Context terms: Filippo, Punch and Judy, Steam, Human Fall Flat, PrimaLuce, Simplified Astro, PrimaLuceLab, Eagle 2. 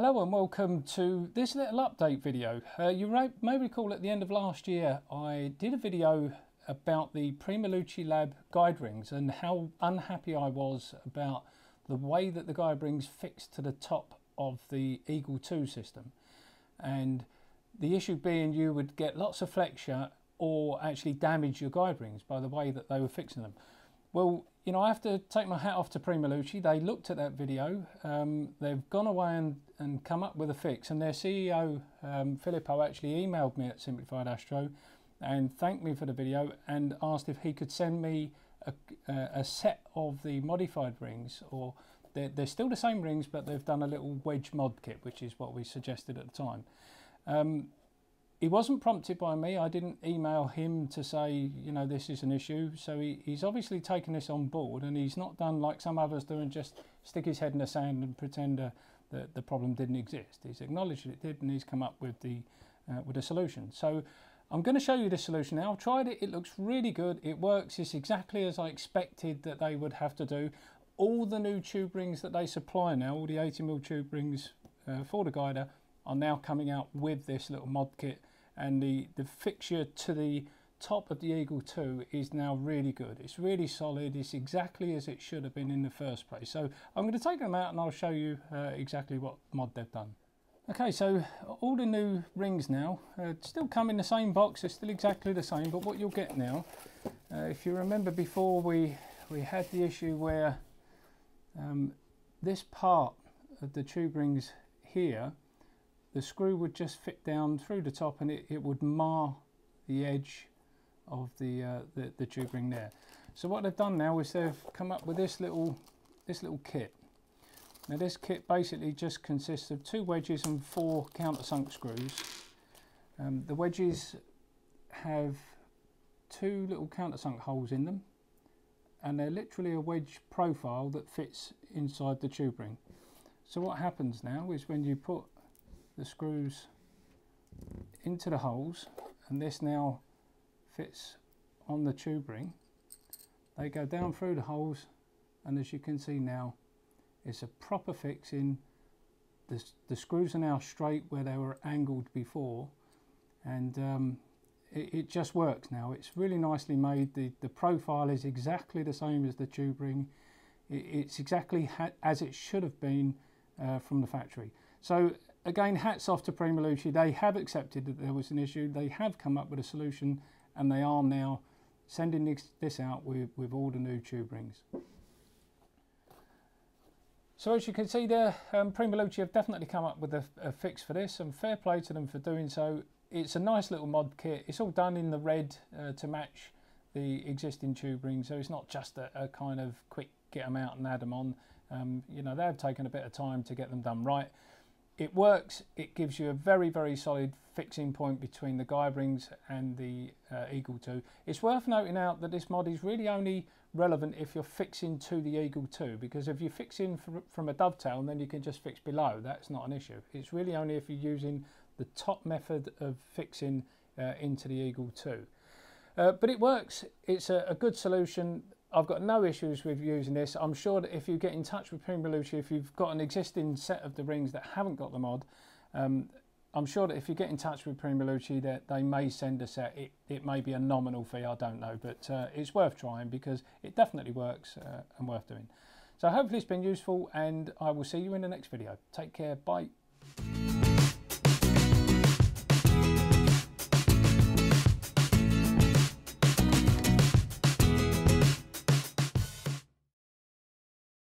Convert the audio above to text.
Hello and welcome to this little update video. You may recall at the end of last year I did a video about the PrimaLuceLab guide rings and how unhappy I was about the way that the guide rings fixed to the top of the Eagle 2 system, and the issue being you would get lots of flexure or actually damage your guide rings by the way that they were fixing them. Well, you know, I have to take my hat off to PrimaLuce. They looked at that video, they've gone away and come up with a fix, and their CEO Filippo actually emailed me at Simplified Astro and thanked me for the video and asked if he could send me a set of the modified rings, or they're still the same rings but they've done a little wedge mod kit, which is what we suggested at the time. He wasn't prompted by me. I didn't email him to say, you know, this is an issue. So he's obviously taken this on board, and he's not done like some others do and just stick his head in the sand and pretend that the problem didn't exist. He's acknowledged that it did, and he's come up with a solution. So I'm going to show you this solution now. I've tried it. It looks really good. It works. It's exactly as I expected that they would have to do. All the new tube rings that they supply now, all the 80mm tube rings for the guider, are now coming out with this little mod kit, and the fixture to the top of the Eagle 2 is now really good. It's really solid. It's exactly as it should have been in the first place. So I'm going to take them out and I'll show you exactly what mod they've done. Okay, so all the new rings now still come in the same box. They're still exactly the same, but what you'll get now, if you remember before we had the issue where this part of the tube rings here, the screw would just fit down through the top and it would mar the edge of the tube ring there. So what they've done now is they've come up with this little kit. Now this kit basically just consists of two wedges and four countersunk screws. The wedges have two little countersunk holes in them, and they're literally a wedge profile that fits inside the tube ring. So what happens now is when you put the screws into the holes, and this now fits on the tube ring, they go down through the holes, and as you can see now, it's a proper fix in. The screws are now straight where they were angled before, and it just works now. It's really nicely made. The profile is exactly the same as the tube ring. It's exactly as it should have been from the factory. So again, hats off to PrimaLuce. They have accepted that there was an issue. They have come up with a solution, and they are now sending this out with all the new tube rings. So as you can see there, PrimaLuce have definitely come up with a fix for this, and fair play to them for doing so. It's a nice little mod kit. It's all done in the red to match the existing tube rings, so it's not just a kind of quick get them out and add them on. You know, they've taken a bit of time to get them done right. It works. It gives you a very, very solid fixing point between the guide rings and the Eagle 2. It's worth noting out that this mod is really only relevant if you're fixing to the Eagle 2, because if you're fixing from a dovetail, then you can just fix below. That's not an issue. It's really only if you're using the top method of fixing into the Eagle 2. But it works. It's a good solution. I've got no issues with using this. I'm sure that if you get in touch with PrimaLuce, if you've got an existing set of the rings that haven't got the mod, I'm sure that if you get in touch with PrimaLuce, that they may send a set. It may be a nominal fee, I don't know, but it's worth trying because it definitely works and worth doing. So hopefully it's been useful, and I will see you in the next video. Take care, bye.